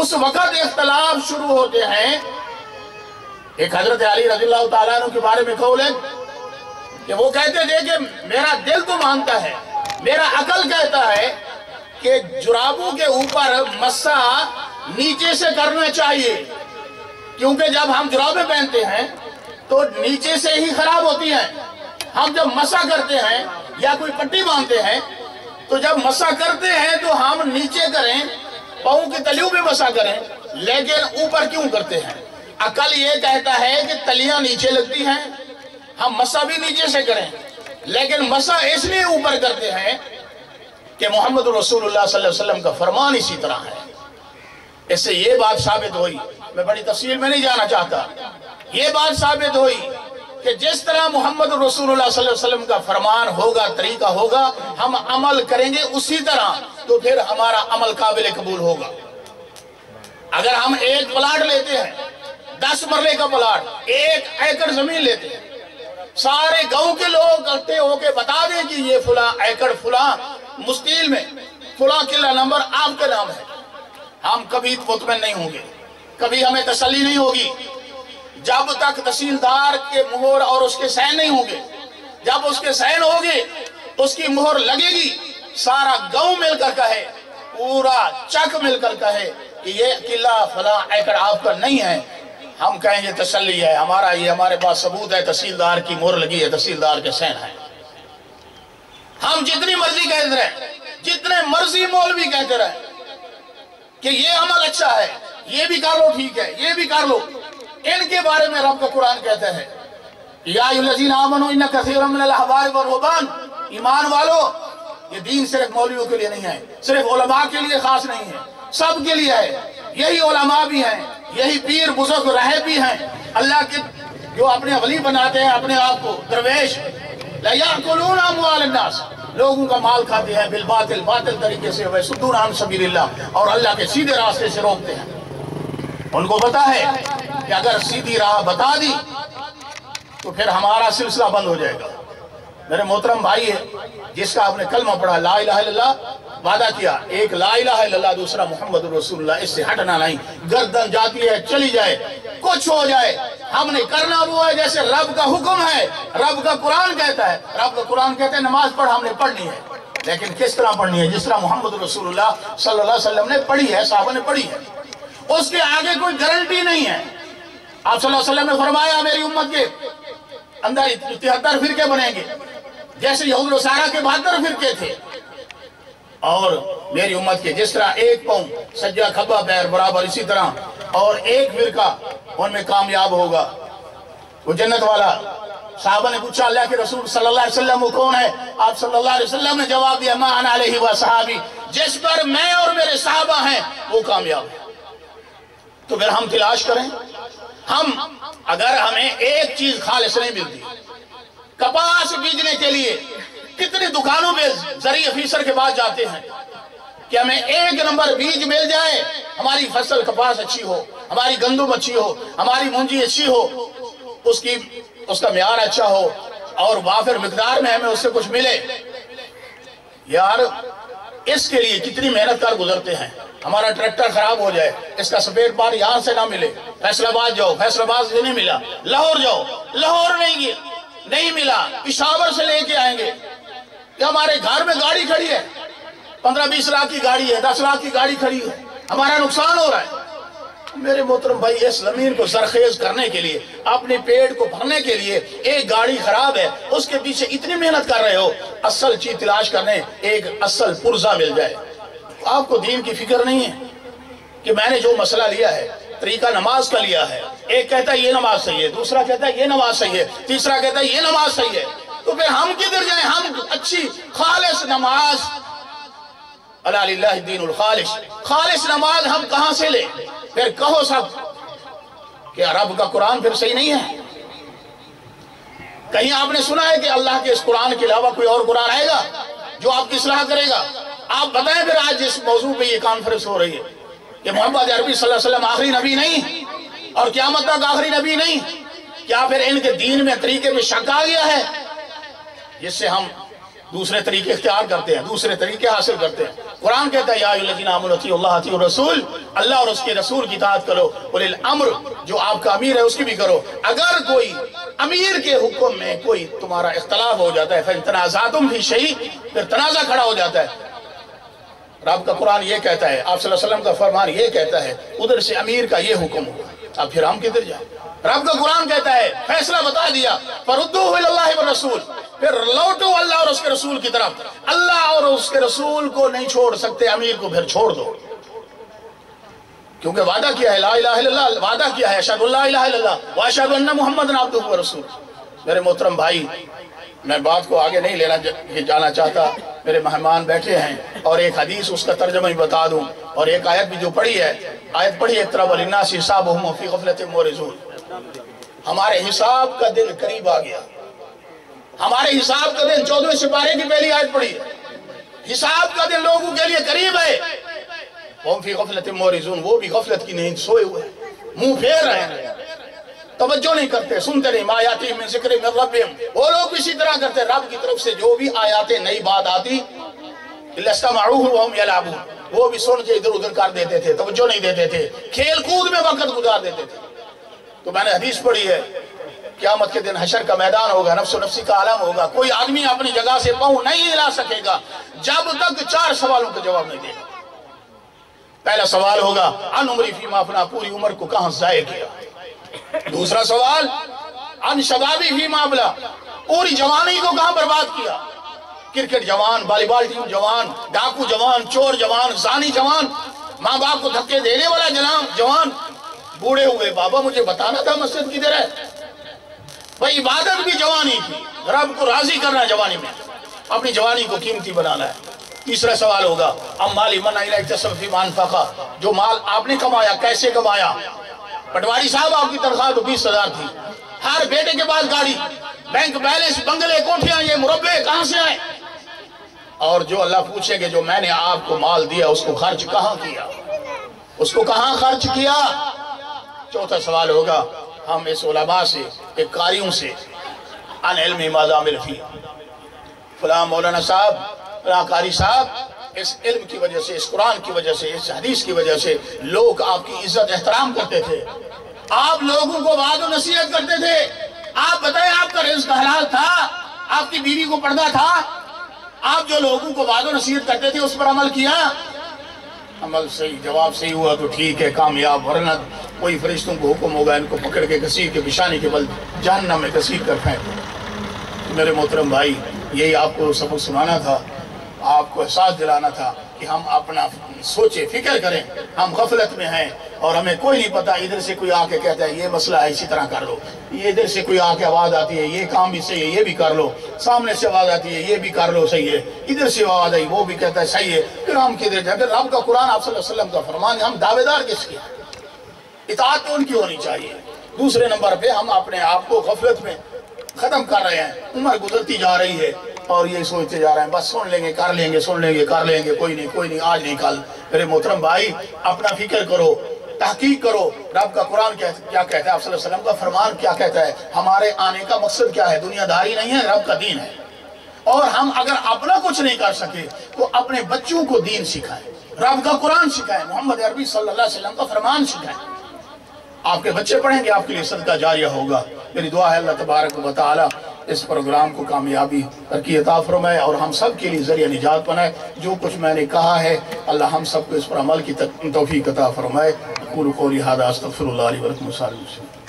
उस वक़्त इख्तलाफ शुरू होते हैं। एक हजरत अली रज़ियल्लाहु ताला अन्हु के बारे में कौल है कि वो कहते थे कि मेरा दिल तो मानता है, मेरा अकल कहता है कि जुराबों के ऊपर मस्सा नीचे से करना चाहिए, क्योंकि जब हम जुराबें पहनते हैं तो नीचे से ही खराब होती हैं। हम जब मस्सा करते हैं या कोई पट्टी बांधते हैं तो जब मस्सा करते हैं तो हम नीचे करें, पाँव के तलियों पे मस्सा करें, लेकिन ऊपर क्यों करते हैं? अकल ये कहता है कि तलियां नीचे लगती हैं, हम मस्सा भी नीचे से करें, लेकिन मस्सा इसलिए ऊपर करते हैं कि मोहम्मद रसूलुल्लाह सल्लल्लाहु अलैहि वसल्लम का फरमान इसी तरह है। इससे ये बात साबित हुई, मैं बड़ी तफसील में नहीं जाना चाहता, ये बात साबित हुई कि जिस तरह मोहम्मद रसूलुल्लाह सल्लल्लाहु अलैहि वसल्लम का फरमान होगा, तरीका होगा, हम अमल करेंगे उसी तरह, तो फिर हमारा अमल काबिल कबूल होगा। अगर हम एक प्लाट लेते हैं, 10 मरले का प्लाट, 1 एकड़ जमीन लेते हैं, सारे गांव के लोग इकट्ठे होके बता दें कि ये फुला एकड़, फुला मुस्तील में फुला किला नंबर आपका नाम है, हम कभी मुतमईन नहीं होंगे, कभी हमें तसल्ली नहीं होगी जब तक तहसीलदार के मोहर और उसके साइन नहीं होंगे। जब उसके साइन होंगे, उसकी मोहर लगेगी, सारा गांव मिलकर कहे, पूरा चक मिलकर कहे कि ये किला फला एकड़ आपका नहीं है, हम कहेंगे तसल्ली है, हमारा ये, हमारे पास सबूत है, तहसीलदार की मोहर लगी है, तहसीलदार के सैन है। हम जितनी मर्जी कहते रहे, जितने मर्जी मौलवी कहते रहे कि ये अमल अच्छा है, ये भी कर लो, ठीक है, ये भी कर लो, इनके बारे में रब का कुरान कहता है, या अय्युहल्लज़ीना आमनू इन्न कसीरम मिनल अहबार वरुहबान, ईमान वालो, ये दीन सिर्फ मौलवियों के लिए नहीं है, सिर्फ उलमा के लिए खास नहीं है, सबके लिए है। यही उलमा भी हैं, यही पीर बुजुर्ग रहे भी हैं, अल्लाह के जो अपने वली बनाते हैं अपने आप को दरवेश, लोगों का माल खाते हैं बिलबातिल, बातिल तरीके से, वयसुद्दूना अन सबीलिल्लाह, और अल्लाह के सीधे रास्ते से रोकते हैं। उनको पता है कि अगर सीधी राह बता दी तो फिर हमारा सिलसिला बंद हो जाएगा। मेरे मोहतरम भाई है, जिसका आपने कलमा पढ़ा, ला इलाहा इल्लल्लाह, वादा किया, एक ला इलाहा इल्लल्लाह, दूसरा मोहम्मद रसूलुल्लाह, इससे हटना नहीं। गर्दन जाती है, चली जाए, कुछ हो जाए, हमने करना वो है जैसे रब का हुक्म है, रब का कुरान कहता है। रब का कुरान कहता है नमाज पढ़, हमने पढ़नी है, लेकिन किस तरह पढ़नी है? जिस तरह मोहम्मद रसूलुल्लाह सल्लल्लाहु अलैहि वसल्लम ने पढ़ी है, साहबा ने पढ़ी है, उसके आगे कोई गारंटी नहीं है। आप सल्लल्लाहु अलैहि वसल्लम ने फरमाया मेरी उम्मत के अंदर 73 फिरके बनेंगे, जैसे यहूद और नसारा के 72 फिरके थे, और मेरी उम्मत के जिस तरह एक पाँव सज्जा खब्बा पैर बराबर, इसी तरह और एक फिरका उनमें कामयाब होगा, वो जन्नत वाला। साहबा ने पूछा अल्लाह के रसूल सल्लल्लाहु अलैहि वसल्लम वो कौन है? आप सल्लल्लाहु अलैहि वसल्लम ने जवाब दिया, मा अना अलैहि व सहाबी, जिस पर मैं और मेरे साहबा हैं वो कामयाब है। तो फिर हम तलाश करें, हम अगर हमें एक चीज खालिश नहीं मिलती, कपास बीजने के लिए कितनी दुकानों में जरिए फीसर के पास जाते हैं कि हमें एक नंबर बीज मिल जाए, हमारी फसल कपास अच्छी हो, हमारी गंदम अच्छी हो, हमारी मूंजी अच्छी हो, उसकी उसका म्यार अच्छा हो, और वाफिर मिकदार में हमें उससे कुछ मिले। यार इसके लिए कितनी मेहनत कर गुजरते हैं। हमारा ट्रैक्टर खराब हो जाए, इसका सफेद पार यहाँ से ना मिले, फैसलाबाद जाओ, फैसलाबाद से नहीं मिला, लाहौर जाओ, लाहौर नहीं मिला, पिशावर से लेके आएंगे। हमारे घर में गाड़ी खड़ी है, 15-20 लाख की गाड़ी है, 10 लाख की गाड़ी खड़ी है, हमारा नुकसान हो रहा है। मेरे मोहतरम भाई, इस जमीन को सरखेज करने के लिए, अपने पेट को भरने के लिए एक गाड़ी खराब है, उसके पीछे इतनी मेहनत कर रहे हो, असल चीज तलाश करने एक असल पुर्जा मिल जाए। आपको दीन की फिक्र नहीं है कि मैंने जो मसला लिया है, तरीका नमाज का लिया है, एक कहता है ये नमाज सही है, दूसरा कहता है ये नमाज सही है, तीसरा कहता है ये नमाज सही है, तो फिर हम किधर जाएं? हम अच्छी खालिस नमाज, अला लिल्लाहि दीनुल खालिस, खालिस नमाज हम कहां से ले? फिर कहो सब कि रब का कुरान फिर सही नहीं है। कहीं आपने सुना है कि अल्लाह के इस कुरान के अलावा कोई और कुरान आएगा जो आपकी इस्लाह करेगा? आप बताएं फिर आज जिस मौजू पे ये कॉन्फ्रेंस हो रही है कि मोहम्मद अरबी सल्लल्लाहु अलैहि वसल्लम आखिरी नबी नहीं और क़यामत तक आखिरी नबी नहीं, क्या फिर इनके दीन में, तरीके में शक आ गया है, जिससे हम दूसरे तरीके इख्तियार करते हैं, दूसरे तरीके हासिल करते हैं? कुरान कहता है या अय्युहल्लज़ीना आमनू रसूल, अल्लाह और उसके रसूल की इताअत करो, उलिल अम्र जो आपका अमीर है उसकी भी करो। अगर कोई अमीर के हुक्म में कोई तुम्हारा इख्तलाफ हो जाता है फिर तनाज़ातुम फी शैइ, फिर तनाज़ा खड़ा हो जाता है। रब का कुरान ये कहता है, आप सल्लल्लाहु अलैहि वसल्लम का फरमान ये कहता है, उधर से अमीर का ये हुक्म हुआ, अब फिर हम किधर जाए? रब का कुरान कहता है फैसला बता दिया, फरुद्दूहु इलल्लाहि व रसूल, फिर लौटो अल्लाह और उसके रसूल की तरफ। अल्लाह और उसके रसूल को नहीं छोड़ सकते, अमीर को फिर छोड़ दो, क्योंकि वादा किया है, ला इलाहा इल्लल्लाह वादा किया है, अशहदु अल्ला इलाहा इल्लल्लाह व अशहदु अन्ना मुहम्मदन अब्दुहु व रसूल। मेरे मोहतरम भाई, मैं बात को आगे नहीं लेना जाना चाहता, मेरे मेहमान बैठे हैं, और एक हदीस उसका तर्जमा भी बता दूं, और एक आयत भी जो पढ़ी है, आयत पढ़ी है तरबलिन्नासी हिसाबहुम फी गफलतिन मुरिजून, हमारे हिसाब का दिन करीब आ गया। हमारे हिसाब का दिन 14वें सिपारे की पहली आयत पढ़ी है, हिसाब का दिन लोगों के लिए करीब है। हुम फी गफलतिन मुरिजून, वो भी गफलत की नींद सोए हुए, मुंह फेर रहे हैं, तवज्जो नहीं करते, सुनते नहीं। मायाती में जिक्र में रब्बिम, वो लोग इसी तरह करते, रब की तरफ से जो भी आयाते नई बात आती वो भी सुन के इधर उधर कर देते थे, तवज्जो नहीं देते थे, खेल कूद में वक्त गुजार देते थे। तो मैंने हदीस पढ़ी है, क़यामत के दिन हशर का मैदान होगा, नफ्सो नफ्सी का आलम होगा, कोई आदमी अपनी जगह से पाँव नहीं हिला सकेगा जब तक 4 सवालों का जवाब नहीं देगा। पहला सवाल होगा अन उमरी फीमा अफना, पूरी उम्र को कहाँ ज़ाया किया। दूसरा सवाल अन शबाबी फी मामला, पूरी जवानी को कहां बर्बाद किया। क्रिकेट जवान, वॉलीबॉल टीम जवान, डाकू जवान, चोर जवान, जानी जवान, माँ बाप को धक्के देने वाला जवान, बूढ़े हुए बाबा मुझे बताना था मस्जिद किधर है। भाई इबादत भी जवानी की, रब को राजी करना जवानी में, अपनी जवानी को कीमती बनाना है। तीसरा सवाल होगा अम्माली मन फा, जो माल आपने कमाया कैसे कमाया। पटवारी साहब आपकी तनख्वाह तो 20,000 थी, हर बेटे के पास गाड़ी, बैंक बैलेंस, बंगले, कोठियां, ये मुरब्बे कहां से आए? और जो अल्लाह पूछेंगे जो मैंने आपको माल दिया उसको खर्च कहां किया, उसको कहां खर्च किया। चौथा सवाल होगा हम इस उलमा से, एक कारियों से, अन इल्मी माज़ामिल फी, फला मौलाना साहब, फला कारी साहब, इस इल्म की वजह से, इस कुरान की वजह से, इस हदीस की वजह से लोग आपकी इज्जत एहतराम करते थे, आप लोगों को वाद और नसीहत करते थे। आप बताएं आपका रिज़्क़ हलाल था, आपकी बीवी को पर्दा था, आप जो लोगों को वाद और नसीहत करते थे उस पर अमल किया। अमल सही, जवाब सही हुआ तो ठीक है, कामयाब, वरना कोई फरिश्तों को हुक्म होगा इनको पकड़ के घसीट के बिछाने के बल जहन्नम में घसीट कर फेंक दो। मेरे मोहतरम भाई, यही आपको सबक सुनाना था, आपको एहसास दिलाना था कि हम अपना सोचे, फिक्र करें, हम गफलत में हैं और हमें कोई नहीं पता। इधर से कोई आके कहता है ये मसला है इसी तरह कर लो, ये इधर से कोई आके आवाज़ आती है ये काम भी सही है ये भी कर लो, सामने से आवाज़ आती है ये भी कर लो सही है, इधर से आवाज़ आई वो भी कहता है सही है, फिर हम किधर जाए? फिर रब का कुरान, आप सल्लल्लाहु अलैहि वसल्लम का फरमान, हम दावेदार किसके? इताअत तो उनकी होनी चाहिए। दूसरे नंबर पर हम अपने आप को गफलत में ख़त्म कर रहे हैं, उम्र गुजरती जा रही है और ये सोचते जा रहे हैं बस सुन लेंगे कर लेंगे, सुन लेंगे कर लेंगे, कोई नहीं आज नहीं कल। मेरे मोहतरम भाई, अपना फिक्र करो, तहकीक करो, रब का कुरान क्या कहता है, आप सल्लल्लाहु अलैहि वसल्लम का फरमान क्या कहता है, हमारे आने का मकसद क्या है। दुनियादारी नहीं है, रब का दीन है, और हम अगर अपना कुछ नहीं कर सके तो अपने बच्चों को दीन सिखाएं, रब का कुरान सिखाएं, मोहम्मद अरबी सल्लल्लाहु अलैहि वसल्लम का फरमान सिखाएं। आपके बच्चे पढ़ेंगे, आपके लिए सदका जारिया होगा। मेरी दुआ है अल्लाह तबारक व तआला इस प्रोग्राम को कामयाबी तरक्की अता फरमाए और हम सब के लिए ज़रिया निजात बनाए। जो कुछ मैंने कहा है अल्लाह हम सबको इस पर अमल की तौफीक अता फरमाए। क़ुल क़ौली हाज़ा अस्तग़फ़िरुल्लाह ली व लकुम।